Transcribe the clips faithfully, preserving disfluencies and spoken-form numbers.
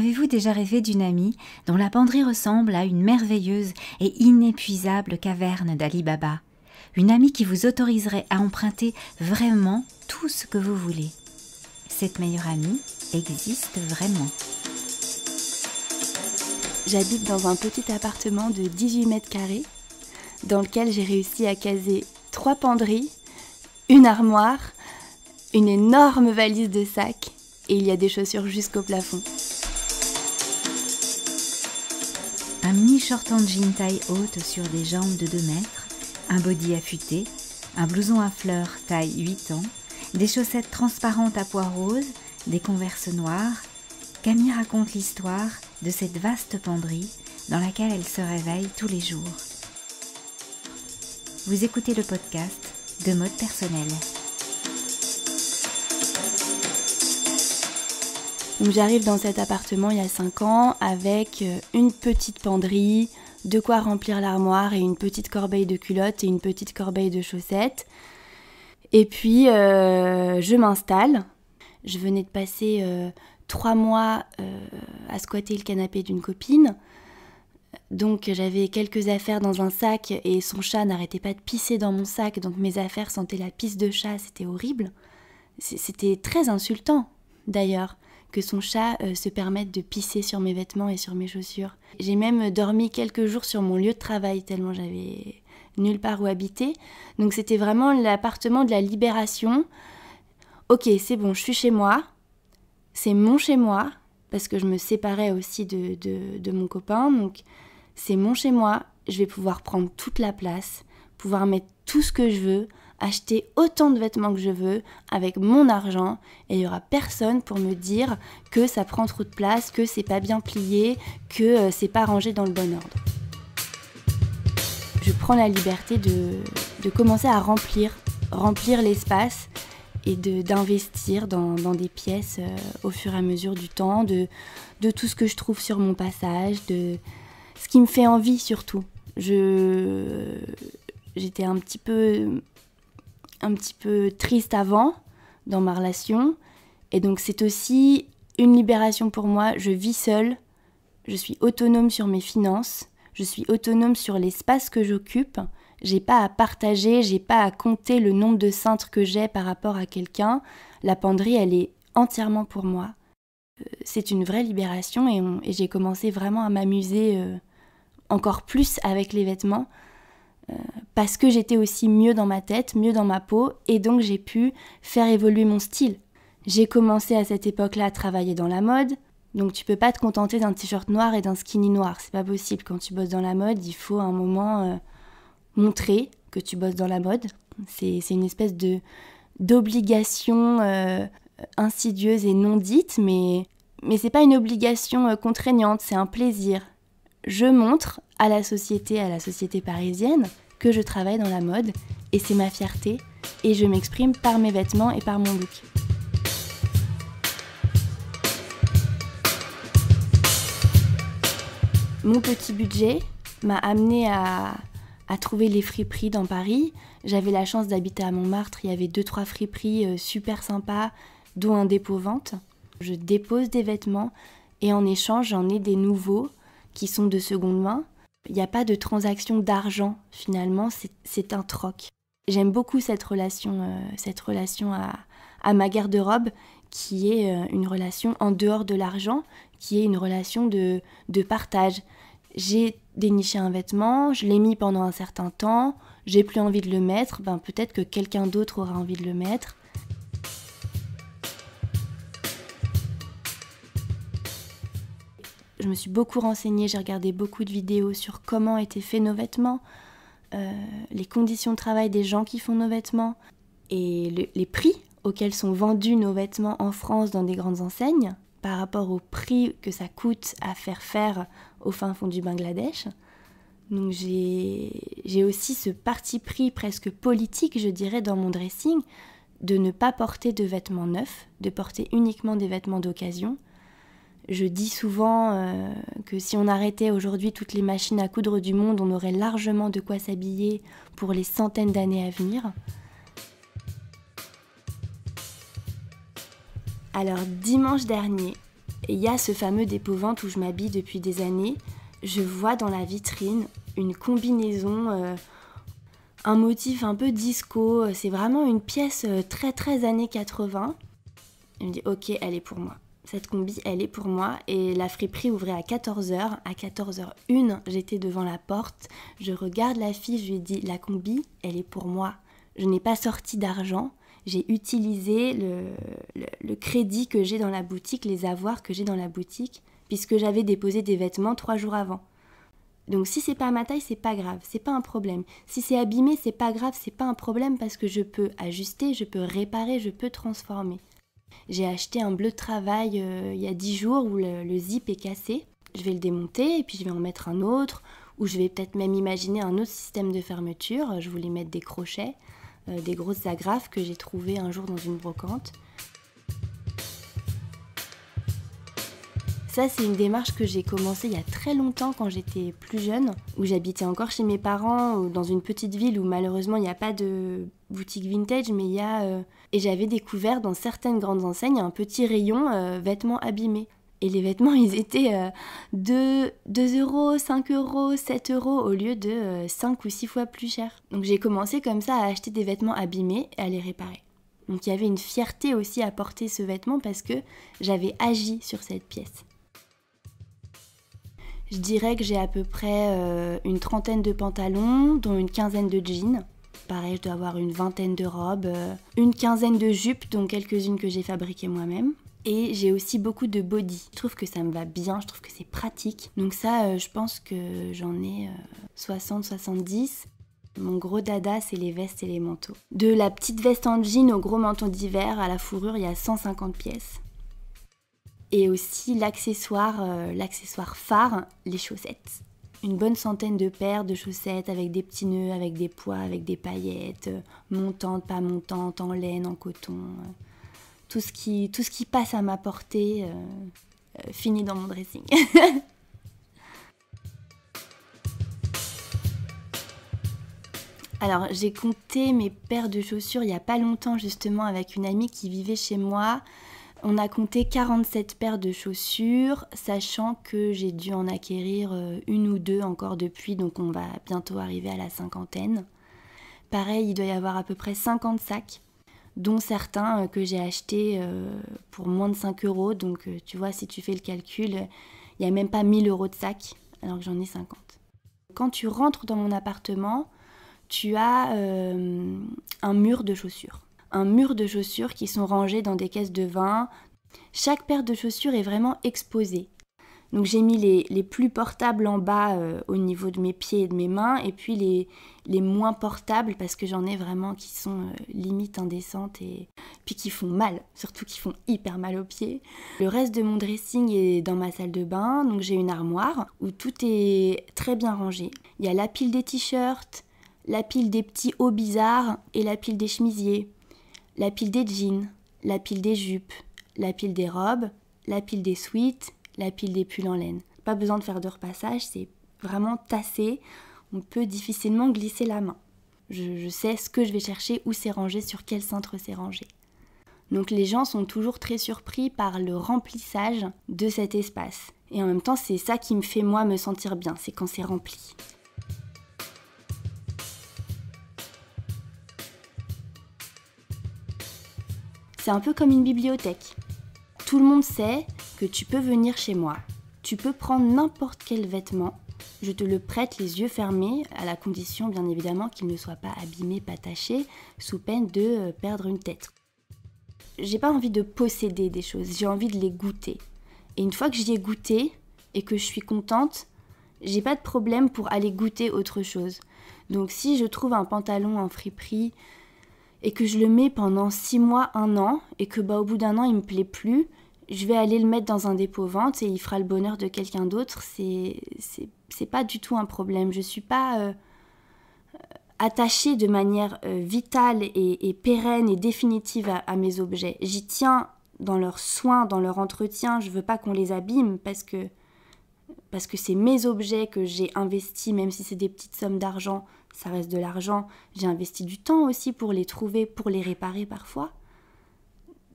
Avez-vous déjà rêvé d'une amie dont la penderie ressemble à une merveilleuse et inépuisable caverne d'Ali Baba? Une amie qui vous autoriserait à emprunter vraiment tout ce que vous voulez. Cette meilleure amie existe vraiment. J'habite dans un petit appartement de dix-huit mètres carrés dans lequel j'ai réussi à caser trois penderies, une armoire, une énorme valise de sacs et il y a des chaussures jusqu'au plafond. Un mini short en jean taille haute sur des jambes de deux mètres, un body affûté, un blouson à fleurs taille huit ans, des chaussettes transparentes à pois roses, des converses noires. Camille raconte l'histoire de cette vaste penderie dans laquelle elle se réveille tous les jours. Vous écoutez le podcast de Mode Personnelle. J'arrive dans cet appartement il y a cinq ans avec une petite penderie, de quoi remplir l'armoire et une petite corbeille de culottes et une petite corbeille de chaussettes. Et puis euh, je m'installe. Je venais de passer euh, trois mois euh, à squatter le canapé d'une copine. Donc j'avais quelques affaires dans un sac et son chat n'arrêtait pas de pisser dans mon sac. Donc mes affaires sentaient la pisse de chat, c'était horrible. C'était très insultant d'ailleurs que son chat euh, se permette de pisser sur mes vêtements et sur mes chaussures. J'ai même dormi quelques jours sur mon lieu de travail tellement j'avais nulle part où habiter. Donc c'était vraiment l'appartement de la libération. Ok, c'est bon, je suis chez moi. C'est mon chez moi, parce que je me séparais aussi de, de, de mon copain. Donc c'est mon chez moi, je vais pouvoir prendre toute la place, pouvoir mettre tout ce que je veux, acheter autant de vêtements que je veux avec mon argent et il n'y aura personne pour me dire que ça prend trop de place, que c'est pas bien plié, que c'est pas rangé dans le bon ordre. Je prends la liberté de, de commencer à remplir, remplir l'espace et de, d'investir dans, dans des pièces euh, au fur et à mesure du temps, de, de tout ce que je trouve sur mon passage, de ce qui me fait envie surtout. Je, j'étais un petit peu... un petit peu triste avant dans ma relation et donc c'est aussi une libération pour moi. Je vis seule, je suis autonome sur mes finances, je suis autonome sur l'espace que j'occupe, j'ai pas à partager, j'ai pas à compter le nombre de cintres que j'ai par rapport à quelqu'un. La penderie elle est entièrement pour moi. C'est une vraie libération et, on, et j'ai commencé vraiment à m'amuser euh, encore plus avec les vêtements. Parce que j'étais aussi mieux dans ma tête, mieux dans ma peau, et donc j'ai pu faire évoluer mon style. J'ai commencé à cette époque-là à travailler dans la mode, donc tu peux pas te contenter d'un t-shirt noir et d'un skinny noir, c'est pas possible. Quand tu bosses dans la mode, il faut à un moment euh, montrer que tu bosses dans la mode. C'est, c'est une espèce de, d'obligation euh, insidieuse et non dite, mais, mais c'est pas une obligation euh, contraignante, c'est un plaisir. Je montre à la société, à la société parisienne, que je travaille dans la mode, et c'est ma fierté, et je m'exprime par mes vêtements et par mon look. Mon petit budget m'a amené à, à trouver les friperies dans Paris. J'avais la chance d'habiter à Montmartre, il y avait deux trois friperies super sympas, dont un dépôt-vente. Je dépose des vêtements, et en échange, j'en ai des nouveaux, qui sont de seconde main. Il n'y a pas de transaction d'argent, finalement, c'est, c'est un troc. J'aime beaucoup cette relation, euh, cette relation à, à ma garde-robe, qui est euh, une relation en dehors de l'argent, qui est une relation de, de partage. J'ai déniché un vêtement, je l'ai mis pendant un certain temps, j'ai plus envie de le mettre, ben peut-être que quelqu'un d'autre aura envie de le mettre. Je me suis beaucoup renseignée, j'ai regardé beaucoup de vidéos sur comment étaient faits nos vêtements, euh, les conditions de travail des gens qui font nos vêtements et le, les prix auxquels sont vendus nos vêtements en France dans des grandes enseignes par rapport au prix que ça coûte à faire faire au fin fond du Bangladesh. Donc j'ai, j'ai aussi ce parti pris presque politique, je dirais, dans mon dressing, de ne pas porter de vêtements neufs, de porter uniquement des vêtements d'occasion. Je dis souvent euh, que si on arrêtait aujourd'hui toutes les machines à coudre du monde, on aurait largement de quoi s'habiller pour les centaines d'années à venir. Alors dimanche dernier, Et il y a ce fameux dépôt vente où je m'habille depuis des années. Je vois dans la vitrine une combinaison, euh, un motif un peu disco. C'est vraiment une pièce très très années quatre-vingt. Je me dis ok, elle est pour moi. Cette combi, elle est pour moi. Et la friperie ouvrait à quatorze heures. À quatorze heures zéro un, j'étais devant la porte. Je regarde la fille, je lui dis la combi, elle est pour moi. Je n'ai pas sorti d'argent. J'ai utilisé le, le, le crédit que j'ai dans la boutique, les avoirs que j'ai dans la boutique, puisque j'avais déposé des vêtements trois jours avant. Donc si c'est pas à ma taille, c'est pas grave, c'est pas un problème. Si c'est abîmé, c'est pas grave, c'est pas un problème parce que je peux ajuster, je peux réparer, je peux transformer. J'ai acheté un bleu travail euh, il y a dix jours où le, le zip est cassé. Je vais le démonter et puis je vais en mettre un autre, ou je vais peut-être même imaginer un autre système de fermeture. Je voulais mettre des crochets. Euh, des grosses agrafes que j'ai trouvées un jour dans une brocante. Ça, c'est une démarche que j'ai commencée il y a très longtemps quand j'étais plus jeune, où j'habitais encore chez mes parents, ou dans une petite ville où malheureusement il n'y a pas de boutique vintage, mais il y a... Euh... Et j'avais découvert dans certaines grandes enseignes un petit rayon euh, vêtements abîmés. Et les vêtements, ils étaient euh, de deux euros, cinq euros, sept euros au lieu de euh, cinq ou six fois plus cher. Donc j'ai commencé comme ça à acheter des vêtements abîmés et à les réparer. Donc il y avait une fierté aussi à porter ce vêtement parce que j'avais agi sur cette pièce. Je dirais que j'ai à peu près euh, une trentaine de pantalons, dont une quinzaine de jeans. Pareil, je dois avoir une vingtaine de robes, euh, une quinzaine de jupes, dont quelques-unes que j'ai fabriquées moi-même. Et j'ai aussi beaucoup de body. Je trouve que ça me va bien, je trouve que c'est pratique. Donc ça, euh, je pense que j'en ai euh, soixante à soixante-dix. Mon gros dada, c'est les vestes et les manteaux. De la petite veste en jean au gros manteau d'hiver, à la fourrure, il y a cent cinquante pièces. Et aussi l'accessoire euh, l'accessoire phare, les chaussettes. Une bonne centaine de paires de chaussettes avec des petits nœuds, avec des pois, avec des paillettes, euh, montantes, pas montantes, en laine, en coton... Euh. Tout ce qui, tout ce qui passe à ma portée euh, euh, finit dans mon dressing. Alors, j'ai compté mes paires de chaussures il n'y a pas longtemps, justement, avec une amie qui vivait chez moi. On a compté quarante-sept paires de chaussures, sachant que j'ai dû en acquérir une ou deux encore depuis, donc on va bientôt arriver à la cinquantaine. Pareil, il doit y avoir à peu près cinquante sacs, dont certains que j'ai achetés pour moins de cinq euros. Donc tu vois, si tu fais le calcul, il n'y a même pas mille euros de sac, alors que j'en ai cinquante. Quand tu rentres dans mon appartement, tu as euh, un mur de chaussures. Un mur de chaussures qui sont rangées dans des caisses de vin. Chaque paire de chaussures est vraiment exposée. Donc j'ai mis les, les plus portables en bas euh, au niveau de mes pieds et de mes mains, et puis les, les moins portables parce que j'en ai vraiment qui sont euh, limite indécentes et puis qui font mal, surtout qui font hyper mal aux pieds. Le reste de mon dressing est dans ma salle de bain, donc j'ai une armoire où tout est très bien rangé. Il y a la pile des t-shirts, la pile des petits hauts bizarres et la pile des chemisiers, la pile des jeans, la pile des jupes, la pile des robes, la pile des sweats, la pile des pulls en laine. Pas besoin de faire de repassage, c'est vraiment tassé. On peut difficilement glisser la main. Je, je sais ce que je vais chercher, où c'est rangé, sur quel cintre c'est rangé. Donc les gens sont toujours très surpris par le remplissage de cet espace. Et en même temps, c'est ça qui me fait moi me sentir bien, c'est quand c'est rempli. C'est un peu comme une bibliothèque. Tout le monde sait que tu peux venir chez moi, tu peux prendre n'importe quel vêtement, je te le prête les yeux fermés, à la condition bien évidemment qu'il ne soit pas abîmé, pas taché, sous peine de perdre une tête. J'ai pas envie de posséder des choses, j'ai envie de les goûter. Et une fois que j'y ai goûté et que je suis contente, j'ai pas de problème pour aller goûter autre chose. Donc si je trouve un pantalon en friperie et que je le mets pendant six mois, un an, et que bah, au bout d'un an il me plaît plus, je vais aller le mettre dans un dépôt vente et il fera le bonheur de quelqu'un d'autre. C'est pas du tout un problème. Je suis pas euh, attachée de manière euh, vitale et, et pérenne et définitive à, à mes objets. J'y tiens dans leurs soins, dans leur entretien. Je veux pas qu'on les abîme parce que parce que c'est mes objets que j'ai investis, même si c'est des petites sommes d'argent, ça reste de l'argent. J'ai investi du temps aussi pour les trouver, pour les réparer parfois.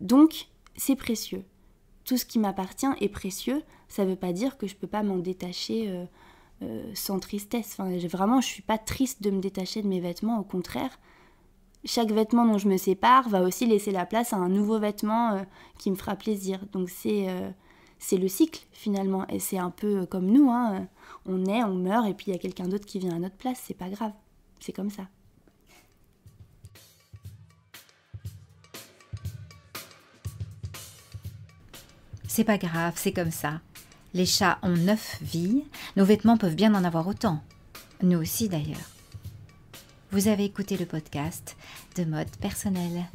Donc, c'est précieux. tout ce qui m'appartient est précieux, ça ne veut pas dire que je ne peux pas m'en détacher euh, euh, sans tristesse. Enfin, vraiment, je ne suis pas triste de me détacher de mes vêtements, au contraire. Chaque vêtement dont je me sépare va aussi laisser la place à un nouveau vêtement euh, qui me fera plaisir. Donc c'est euh, c'est le cycle finalement, et c'est un peu comme nous, hein. On est, on meurt, et puis il y a quelqu'un d'autre qui vient à notre place, c'est pas grave, c'est comme ça. C'est pas grave, c'est comme ça. Les chats ont neuf vies, nos vêtements peuvent bien en avoir autant. Nous aussi d'ailleurs. Vous avez écouté le podcast de Mode Personnelle.